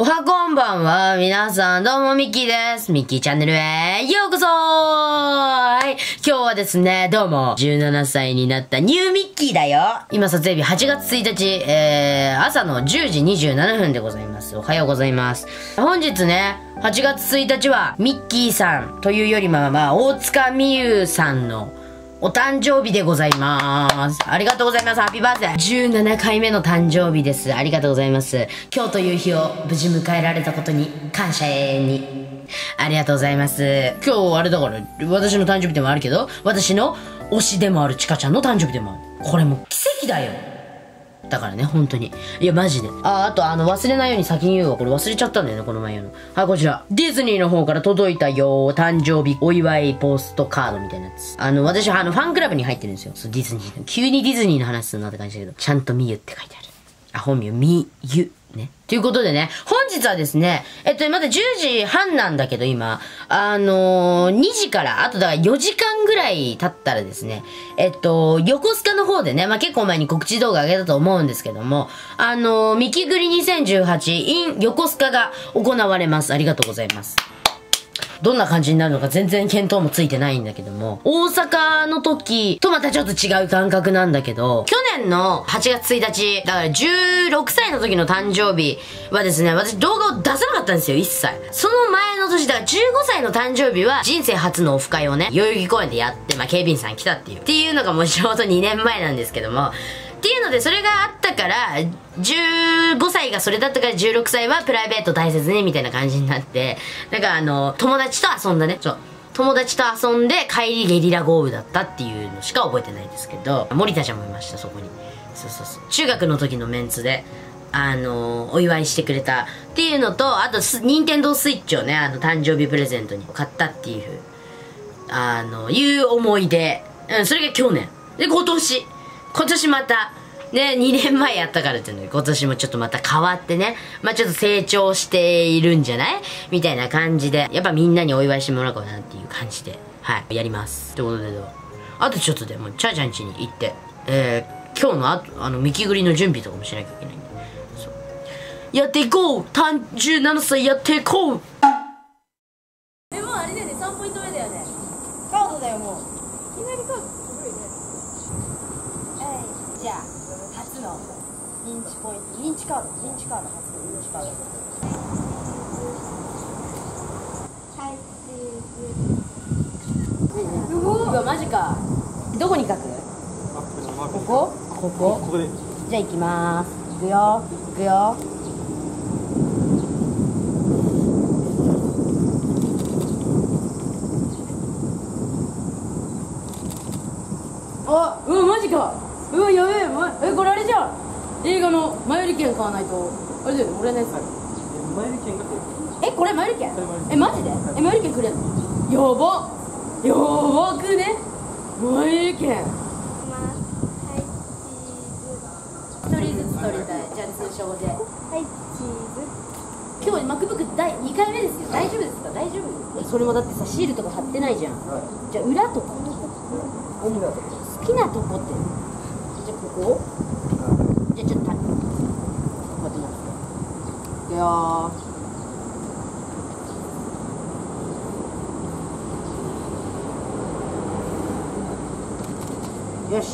おはこんばんは、皆さんどうもミッキーです。ミッキーチャンネルへようこそー。はい、今日はですね、どうも、17歳になったニューミッキーだよ。今撮影日8月1日、朝の10時27分でございます。おはようございます。本日ね、8月1日はミッキーさんというよりも大塚美優さんのお誕生日でございます。ありがとうございます。ハッピーバースデー。17回目の誕生日です。ありがとうございます。今日という日を無事迎えられたことに感謝に。ありがとうございます。今日あれだから、私の誕生日でもあるけど、私の推しでもあるチカちゃんの誕生日でもある。これもう奇跡だよ。だからね、本当に。いや、マジで。あと、忘れないように先に言うわ。これ忘れちゃったんだよね、この前言うの。はい、こちら。ディズニーの方から届いたよ。誕生日お祝いポストカードみたいなやつ。私はファンクラブに入ってるんですよ。そう、ディズニー。急にディズニーの話するなって感じだけど。ちゃんとみゆって書いてある。あ、本名、みゆ。ね。ということでね、本日はですね、まだ10時半なんだけど、今、2時から、あとだから4時間ぐらい経ったらですね、横須賀の方でね、結構前に告知動画上げたと思うんですけども、ミキグリ2018 in 横須賀が行われます。ありがとうございます。どんな感じになるのか全然見当もついてないんだけども、大阪の時とまたちょっと違う感覚なんだけど、去年の8月1日、だから16歳の時の誕生日はですね、私動画を出さなかったんですよ、一切。その前の年、だから15歳の誕生日は人生初のオフ会をね、代々木公園でやって、警備員さん来たっていう。っていうのがもうちょうど2年前なんですけども、っていうので、それがあったから、15歳がそれだったから16歳はプライベート大切にみたいな感じになって、だから友達と遊んだね。そう。友達と遊んで帰りゲリラ豪雨だったっていうのしか覚えてないんですけど、森田ちゃんもいました、そこに。そうそうそう。中学の時のメンツで、お祝いしてくれたっていうのと、あと、任天堂スイッチをね、誕生日プレゼントに買ったっていう、いう思い出。うん、それが去年。で、今年また、ね、2年前やったからっていうのに、今年もちょっとまた変わってね、ちょっと成長しているんじゃないみたいな感じで、やっぱみんなにお祝いしてもらおうかなっていう感じで、はい、やります。ってことで、あとちょっとでもう、チャーちゃん家に行って、今日のミキグリの準備とかもしなきゃいけないんで、そう。やっていこう17歳やっていこう。でもあれだよね、3ポイント目だよね。カードだよ、もう。いきなりカード。じゃあ、初の認知ポイント、認知カード、初の認知カード。はい、すごい。うわ、マジか。どこに書く？ここ？ここ？ここで。じゃあ、行きまーす。行くよ。あ、うん、マジか。うわ、やべえ、これあれじゃん、映画の前売り券買わないとあれだよね、俺のやつ。前売り券買ってる。これ前売り券？マジで？前売り券くれんの？やばくね、前売り券。一人ずつ取りたい。じゃあ通称で、はい、チーズ。今日 MacBook 第2回目ですよ。大丈夫ですか？大丈夫。それもだってさ、シールとか貼ってないじゃん。じゃあ裏とか好きなとこってここ？じゃあちょっとこうやっていくよー。よし、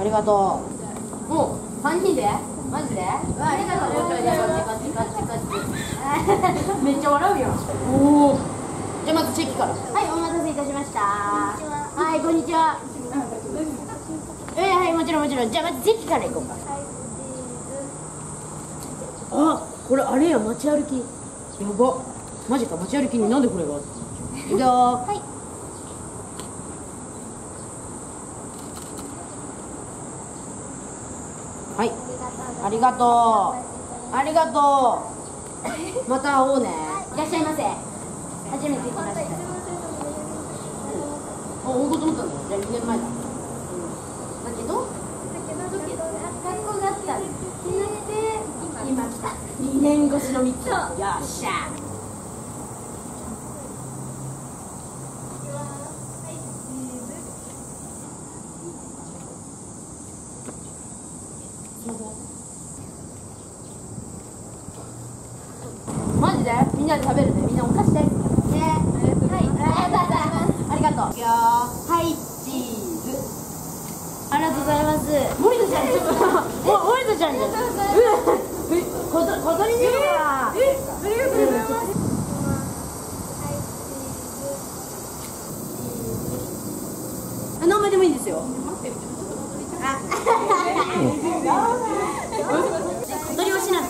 ありがとう。もう3人でマジで、ありがとう。めっちゃ笑うよ。おお、じゃあまずチェキから。はい、お待たせいたしました。はい、こんにちは。はい、もちろん。じゃあまず席から行こうか。あ、これあれや、街歩き。やば、マジか。街歩きになんでこれが。じゃあ、はい、はい、ありがとう。また会おうね。いらっしゃいませ。初めて来ました。あ、大事だったんだ。じゃあ2年前だ学校があったんで、今来た。2年越しのミッキー。よっしゃ。んなで食べるね。みんなお菓子大好きだからね。はい、ありがとう。いくよー。はい、チーズ。ありがとうございます。森田ちゃん、ちょっと、森田ちゃんじゃん。小鳥にいるから。ありがとうございます。何枚でもいいんですよ。あ、小鳥推しなの。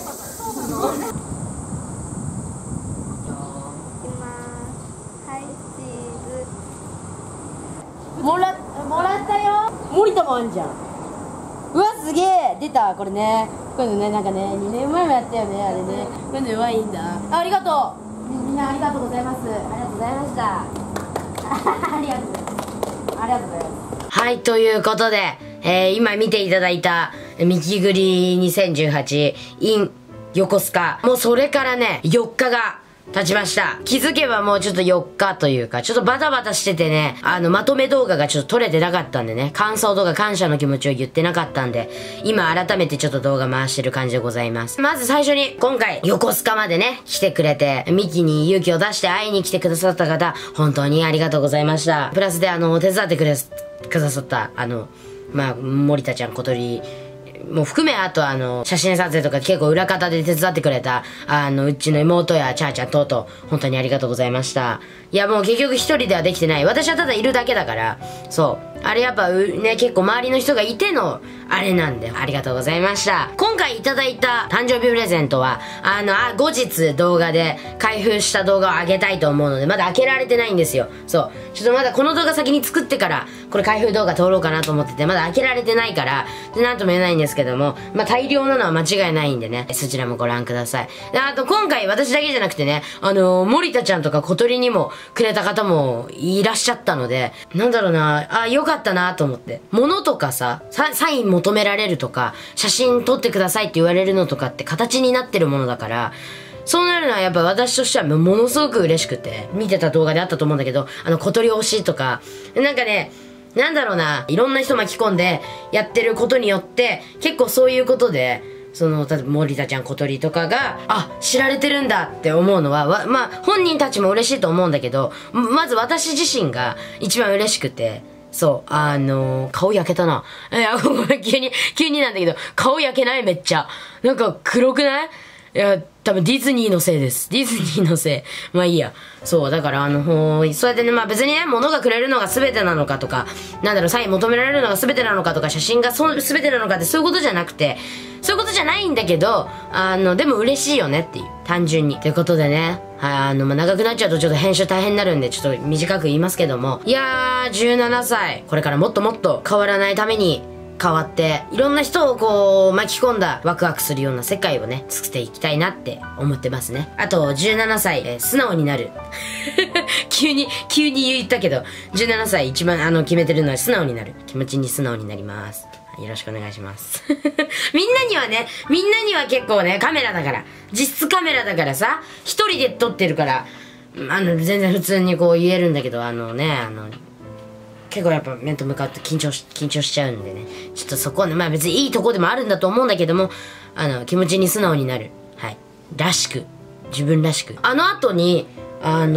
もらったよ。森田もあんじゃん。うわ、すげえ出た、これね。こういうのね、なんかね、2年前もやったよね、あれね。こういうのうまいんだ。ありがとう。みんなありがとうございます。ありがとうございました。ありがとうございます。はい、ということで、今見ていただいた、ミキグリ2018 in 横須賀。もうそれからね、4日が、経ちました。気づけばもうちょっと4日というか、ちょっとバタバタしててね、まとめ動画がちょっと撮れてなかったんでね、感想とか感謝の気持ちを言ってなかったんで、今改めてちょっと動画回してる感じでございます。まず最初に、今回、横須賀までね、来てくれて、ミキに勇気を出して会いに来てくださった方、本当にありがとうございました。プラスで手伝ってくださった、森田ちゃん、小鳥、もう含め、あと写真撮影とか結構裏方で手伝ってくれた、うちの妹やチャーちゃんとうとう、本当にありがとうございました。いや、もう結局一人ではできてない。私はただいるだけだから、そう。あれやっぱね、結構周りの人がいての、あれなんで、ありがとうございました。今回いただいた誕生日プレゼントは、後日動画で開封した動画を上げたいと思うので、まだ開けられてないんですよ。そう。ちょっとまだこの動画先に作ってから、これ開封動画撮ろうかなと思ってて、まだ開けられてないから、で、なんとも言えないんですけども、まあ、大量なのは間違いないんでね、そちらもご覧ください。で、あと今回私だけじゃなくてね、森田ちゃんとか小鳥にもくれた方もいらっしゃったので、なんだろうな、あ、よかったなと思って。物とかさ、サインも求められるとか、写真撮ってくださいって言われるのとかって形になってるものだから、そうなるのはやっぱ私としてはものすごく嬉しくて、見てた動画であったと思うんだけど、小鳥推しとか、なんかね、なんだろうな、いろんな人巻き込んでやってることによって、結構そういうことで、例えば森田ちゃん、小鳥とかが、あ、知られてるんだって思うのは、まあ、本人たちも嬉しいと思うんだけど、まず私自身が一番嬉しくて、そう、顔焼けたな。いや、ごめん、急になんだけど、顔焼けないめっちゃ。なんか黒くない？いや、多分ディズニーのせいです。ディズニーのせい。まあいいや。そう、だからそうやってね、まあ別にね、物がくれるのが全てなのかとか、なんだろう、サイン求められるのが全てなのかとか、写真が全てなのかって、そういうことじゃなくて、そういうことじゃないんだけど、でも嬉しいよねっていう。単純に。ということでね。はい、長くなっちゃうとちょっと編集大変になるんで、ちょっと短く言いますけども。いやー、17歳。これからもっともっと変わらないために、変わって、いろんな人をこう、巻き込んだ、ワクワクするような世界をね、作っていきたいなって思ってますね。あと、17歳、素直になる。急に言ったけど、17歳一番、決めてるのは素直になる。気持ちに素直になります。よろしくお願いします。みんなには結構ね、カメラだから、実質カメラだからさ、一人で撮ってるから、全然普通にこう言えるんだけど、結構やっぱ面と向かって緊張しちゃうんでね、ちょっとそこはね、まあ別にいいとこでもあるんだと思うんだけども、気持ちに素直になる。はい。らしく。自分らしく。後に、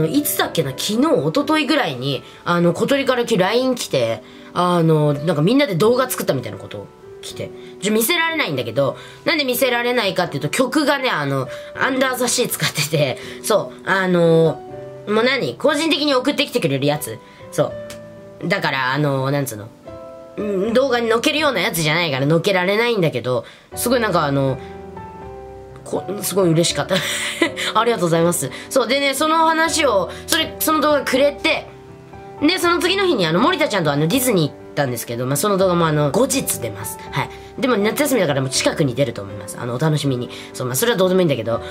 いつだっけな、昨日、一昨日ぐらいに、小鳥からLINE 来て、なんかみんなで動画作ったみたいなことを来て。見せられないんだけど、なんで見せられないかっていうと、曲がね、アンダーザシー使ってて、そう、もう何？個人的に送ってきてくれるやつ。そう。だから、なんつうの。動画に載っけるようなやつじゃないから載っけられないんだけど、すごいなんかすごい嬉しかった。ありがとうございます。そう、でね、その話を、その動画くれて、で、その次の日に森田ちゃんとディズニー行ったんですけど、まあ、その動画も後日出ます。はい。でも夏休みだからもう近くに出ると思います。お楽しみに。そう、まあ、それはどうでもいいんだけど、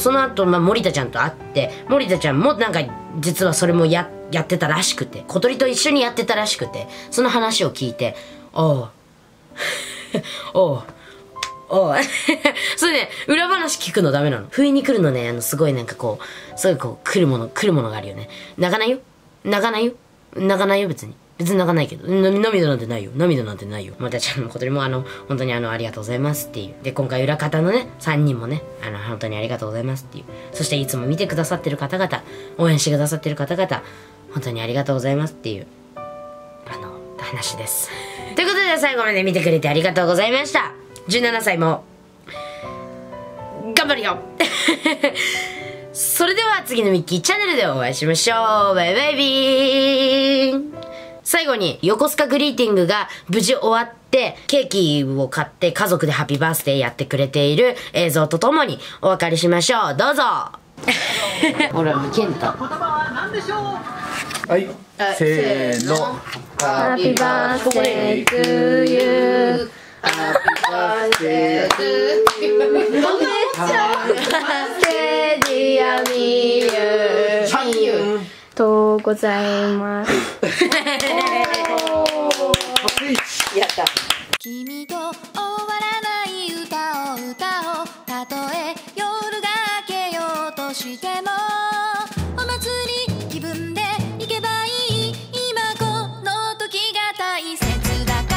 その後、まあ、森田ちゃんと会って、森田ちゃんもなんか、実はそれもやってたらしくて、小鳥と一緒にやってたらしくて、その話を聞いて、おう。それね、裏話聞くのダメなの。不意に来るのね、すごいなんかこう、すごいこう、来るものがあるよね。泣かないよ。別に。別に泣かないけど、涙なんてないよ。涙なんてないよ。またちゃんのことにも、本当にありがとうございますっていう。で、今回裏方のね、3人もね、本当にありがとうございますっていう。そしていつも見てくださってる方々、応援してくださってる方々、本当にありがとうございますっていう、話です。ということで、最後まで見てくれてありがとうございました。17歳も、頑張るよそれでは次のミッキーチャンネルでお会いしましょう。バイバイビーン。最後に、横須賀グリーティングが無事終わって、ケーキを買って家族でハッピーバースデーやってくれている映像とともにお別れしましょう。どうぞほら、ケント。言葉は何でしょう？はい。せーの。ハッピーバースデートゥーユー。ハッピーバースデートゥーユー。どんなとうございます。やった。君と終わらない歌を歌おう。たとえ夜が明けようとしても。お祭り気分で行けばいい。今この時が大切だから。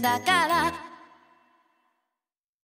だから